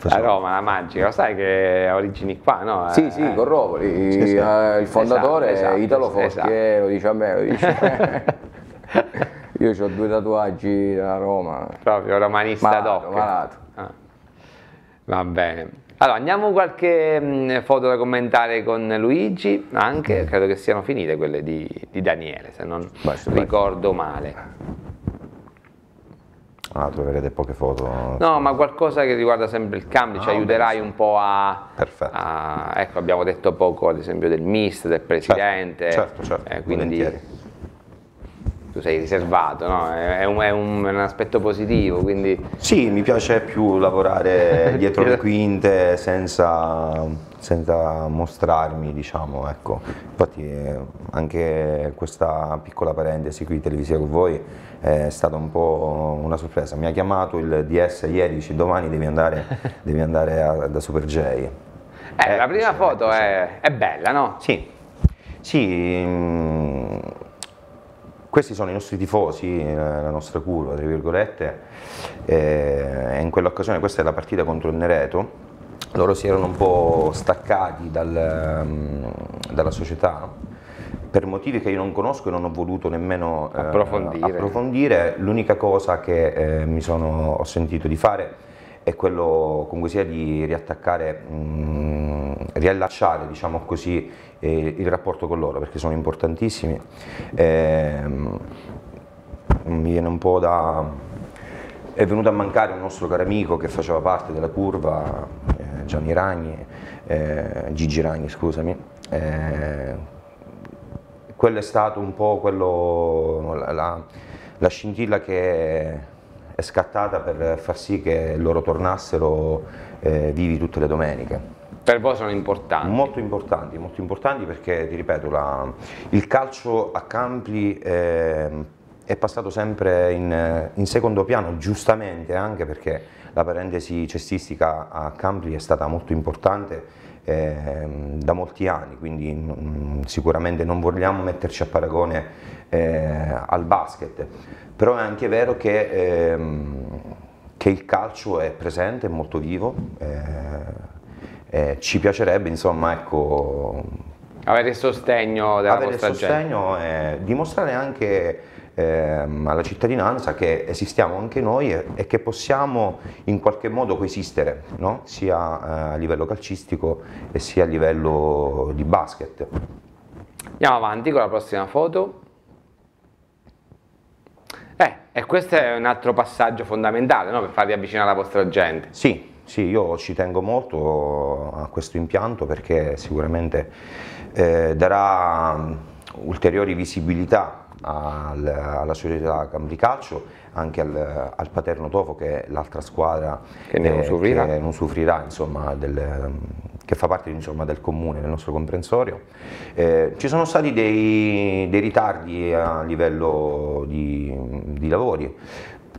La Roma, la magica, lo sai che ha origini qua, no? Sì, eh, sì, Corropoli, sì, sì. Il fondatore esatto, esatto, Italo Foschiero, esatto. Dice a me, lo dice a me. Io ho due tatuaggi da Roma. Proprio romanista d'occhio. Malato. Ah. Va bene. Allora, andiamo qualche mh, foto da commentare con Luigi, anche, credo che siano finite quelle di, di Daniele, se non basta, ricordo basta. male. Ah, troverete poche foto. No, ma qualcosa che riguarda sempre il Campli, ci ah, aiuterai un po' a, a... Ecco, abbiamo detto poco, ad esempio, del mister, del presidente. Certo, certo, certo. Eh, quindi tu sei riservato, no? È un, è un, è un aspetto positivo, quindi... Sì, mi piace più lavorare dietro le quinte senza, senza mostrarmi, diciamo, ecco. Infatti anche questa piccola parentesi qui, Televisiva con voi, è stata un po' una sorpresa. Mi ha chiamato il D S ieri, dice domani devi andare, devi andare a, da Super J. Eh, eh la prima foto è, è bella, no? Sì, sì... Mh, questi sono i nostri tifosi, la nostra curva, tra virgolette, e in quell'occasione, questa è la partita contro il Nereto, loro si erano un po' staccati dal, dalla società, per motivi che io non conosco e non ho voluto nemmeno approfondire, eh, approfondire. L'unica cosa che eh, mi sono, ho sentito di fare è quello comunque sia di riattaccare, mh, riallacciare, diciamo così, eh, il rapporto con loro, perché sono importantissimi. Eh, mi viene un po' da... È venuto a mancare un nostro caro amico che faceva parte della curva, eh, Gianni Ragni, eh, Gigi Ragni, scusami. Eh, quello è stato un po' quello, la, la, la scintilla che... è scattata per far sì che loro tornassero eh, vivi tutte le domeniche. Per voi sono importanti? Molto importanti, molto importanti perché, ti ripeto, la, il calcio a Campli eh, è passato sempre in, in secondo piano, giustamente, anche perché la parentesi cestistica a Campli è stata molto importante eh, da molti anni, quindi mh, sicuramente non vogliamo metterci a paragone eh, al basket. Però è anche vero che, ehm, che il calcio è presente, è molto vivo, eh, eh, ci piacerebbe, insomma, ecco, avere il sostegno della vostra gente. Avere il sostegno e dimostrare anche ehm, alla cittadinanza che esistiamo anche noi e, e che possiamo in qualche modo coesistere, no? Sia eh, a livello calcistico e sia a livello di basket. Andiamo avanti con la prossima foto. Eh, e questo è un altro passaggio fondamentale, no? Per farvi avvicinare la vostra gente. Sì, sì, io ci tengo molto a questo impianto perché sicuramente eh, darà ulteriori visibilità al, alla società Campli Calcio, anche al, al Paterno Tofo, che è l'altra squadra che, ne eh, che non soffrirà, insomma, del, che fa parte, insomma, del comune, del nostro comprensorio. Eh, ci sono stati dei, dei ritardi a livello di, di lavori,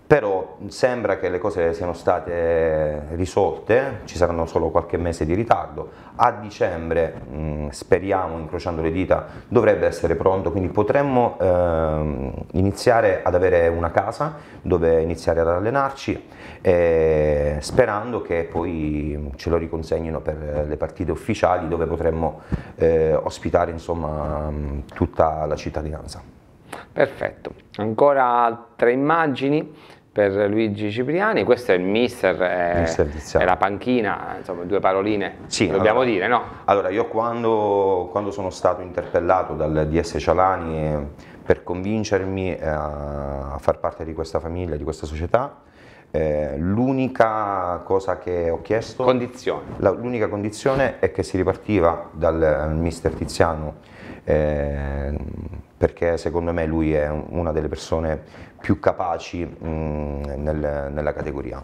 però sembra che le cose siano state risolte, ci saranno solo qualche mese di ritardo. A dicembre, mh, speriamo, incrociando le dita, dovrebbe essere pronto, quindi potremmo eh, iniziare ad avere una casa dove iniziare ad allenarci, eh, sperando che poi ce lo riconsegnino per le partite ufficiali dove potremmo eh, ospitare, insomma, tutta la cittadinanza. Perfetto, ancora altre immagini per Luigi Cipriani. Questo è il mister, è, mister è la panchina, insomma, due paroline, sì, dobbiamo allora, dire, no? Allora, io quando, quando sono stato interpellato dal D S Cialani per convincermi a far parte di questa famiglia, di questa società, eh, l'unica cosa che ho chiesto, condizione. l'unica condizione è che si ripartiva dal mister Tiziano, eh, perché secondo me lui è una delle persone più capaci mh, nel, nella categoria,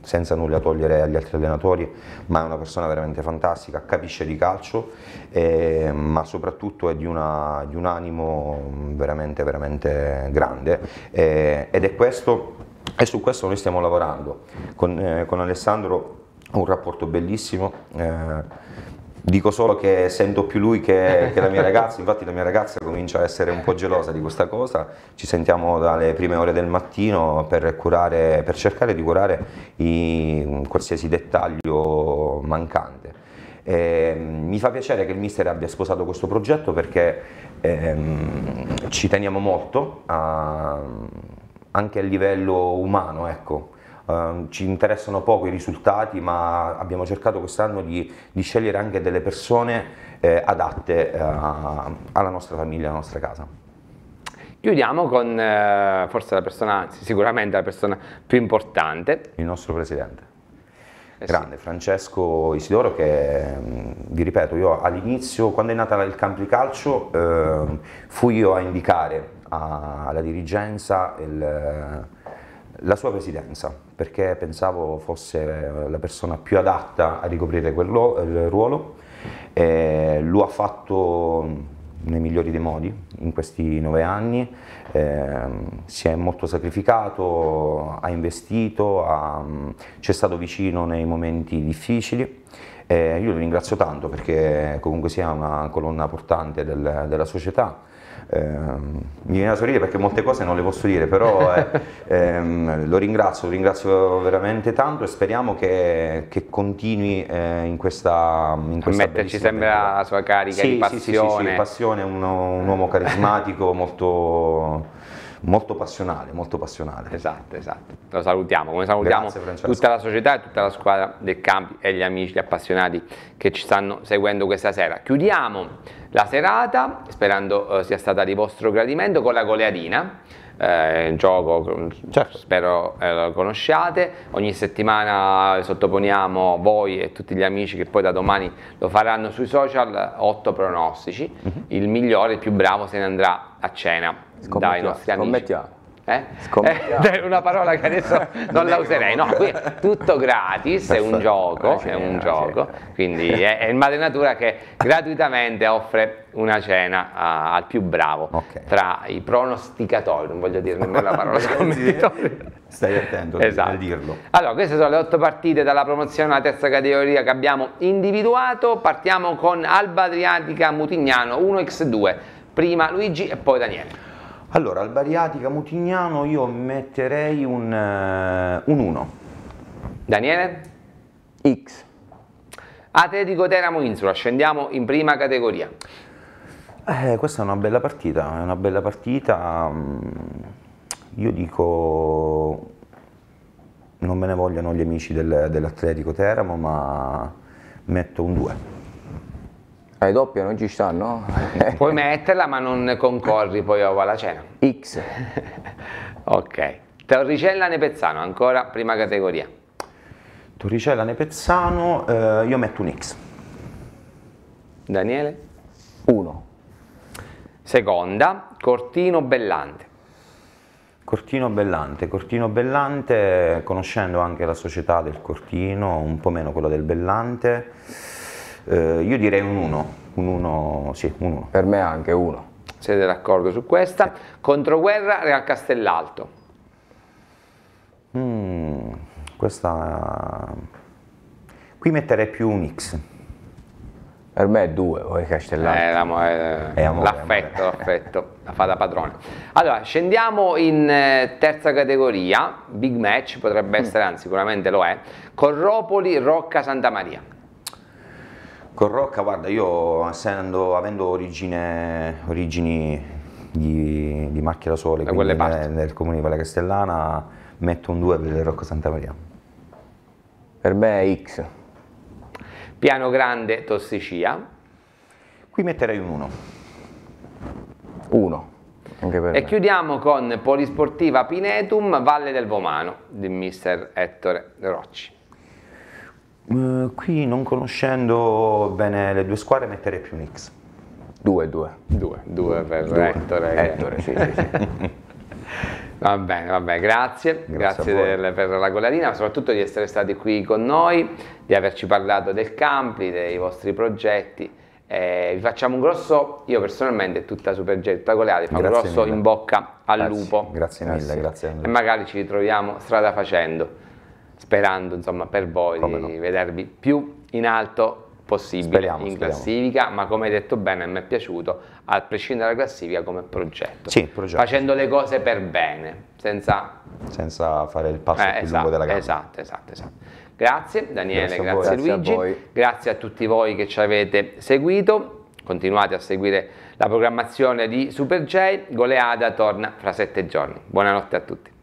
senza nulla togliere agli altri allenatori, ma è una persona veramente fantastica, capisce di calcio, eh, ma soprattutto è di, una, di un animo veramente, veramente grande, eh, ed è questo, e su questo noi stiamo lavorando, con, eh, con Alessandro ho un rapporto bellissimo, eh, Dico solo che sento più lui che, che la mia ragazza, infatti la mia ragazza comincia a essere un po' gelosa di questa cosa. Ci sentiamo dalle prime ore del mattino per, curare, per cercare di curare i, qualsiasi dettaglio mancante. Eh, mi fa piacere che il mister abbia sposato questo progetto perché ehm, ci teniamo molto, a, anche a livello umano, ecco. Eh, ci interessano poco i risultati, ma abbiamo cercato quest'anno di, di scegliere anche delle persone eh, adatte eh, alla nostra famiglia, alla nostra casa. Chiudiamo con eh, forse la persona, sicuramente la persona più importante, il nostro presidente. Eh sì. Grande Francesco Isidoro, che vi ripeto, io all'inizio, quando è nata il Campli Calcio, eh, fui io a indicare a, alla dirigenza il, la sua presidenza, perché pensavo fosse la persona più adatta a ricoprire quel ruolo. Eh, lo ha fatto nei migliori dei modi in questi nove anni, eh, si è molto sacrificato, ha investito, ci è stato vicino nei momenti difficili. Eh, io lo ringrazio tanto perché comunque sia una colonna portante del, della società. Eh, mi viene da sorridere perché molte cose non le posso dire, però eh, ehm, lo ringrazio, lo ringrazio veramente tanto e speriamo che, che continui eh, in questa in questa metterci sempre la sua carica sì, di passione. Sì, sì, sì, sì, passione, uno, un uomo carismatico, molto, molto passionale, molto passionale. Esatto, esatto. Lo salutiamo, come salutiamo tutta la società e tutta la squadra del Campli e gli amici, gli appassionati che ci stanno seguendo questa sera. Chiudiamo la serata, sperando eh, sia stata di vostro gradimento, con la goleadina, eh, il gioco certo. Spero eh, lo conosciate, ogni settimana sottoponiamo voi e tutti gli amici che poi da domani lo faranno sui social, otto pronostici, mm-hmm. Il migliore, il più bravo se ne andrà a cena dai nostri amici. Scommettiamo. Eh? Eh, una parola che adesso non la userei, no, qui è tutto gratis, è un gioco, è un gioco, quindi è, è il Madre Natura che gratuitamente offre una cena a, al più bravo, okay. Tra i pronosticatori, non voglio dire nemmeno la parola scommettitori. Stai attento, esatto. A dirlo. Allora, queste sono le otto partite dalla promozione alla terza categoria che abbiamo individuato. Partiamo con Alba Adriatica Mutignano uno per due, prima Luigi e poi Daniele. Allora, al Bariatica Mutignano io metterei un uno. Daniele? X. Atletico Teramo Insula, scendiamo in prima categoria. Eh, questa è una bella partita, è una bella partita. Io dico, non me ne vogliono gli amici del, dell'Atletico Teramo, ma metto un due. Le doppie non ci stanno? Puoi metterla ma non concorri poi alla cena. X. Ok. Torricella Nepezzano, ancora prima categoria. Torricella Nepezzano, eh, io metto un X. Daniele? uno. Seconda, Cortino Bellante. Cortino Bellante, Cortino Bellante, conoscendo anche la società del Cortino, un po' meno quella del Bellante. Uh, io direi un uno, un uno, sì, un uno. Per me anche uno. Siete d'accordo su questa? Sì. Controguerra, Real Castellalto. Mm, questa... Qui metterei più un X. Per me è due, poi Castellalto. Eh, l'affetto, l'affetto, la fa da padrone. Allora, scendiamo in eh, terza categoria, big match, potrebbe mm. essere, anzi sicuramente lo è, Corropoli, Rocca Santa Maria. Con Rocca, guarda, io essendo, avendo origine, origini di, di Macchia da Sole, da quelle parti, nel, nel comune di Valle Castellana, metto un due per il Rocca Santa Maria. Per me è X. Piano Grande, Tossicia. Qui metterei un uno. uno. Anche per e me. Chiudiamo con Polisportiva Pinetum, Valle del Vomano, di mister Ettore Rocci. Uh, qui non conoscendo bene le due squadre metterei più un X. due due due due per due. Ettore, Ettore sì, sì, sì. Va bene, va bene, grazie, grazie, grazie del, per la goleadina, ma soprattutto di essere stati qui con noi, di averci parlato del Campli, dei vostri progetti. Eh, vi facciamo un grosso, io personalmente tutta Supergetta, tutta goleata, vi faccio un grosso mille. In bocca al grazie, lupo. Grazie mille, grazie. grazie mille. E magari ci ritroviamo strada facendo. Sperando insomma per voi come di no. Vedervi più in alto possibile speriamo, in speriamo. classifica, ma come hai detto bene, mi è piaciuto, a prescindere dalla classifica, come progetto. Sì, progetto. Facendo le cose per bene, senza, senza fare il passo eh, più esatto, lungo della gamba. Esatto, esatto, esatto. Grazie Daniele, grazie, grazie, grazie Luigi, a voi. Grazie a tutti voi che ci avete seguito. Continuate a seguire la programmazione di Super J. Goleada torna fra sette giorni. Buonanotte a tutti.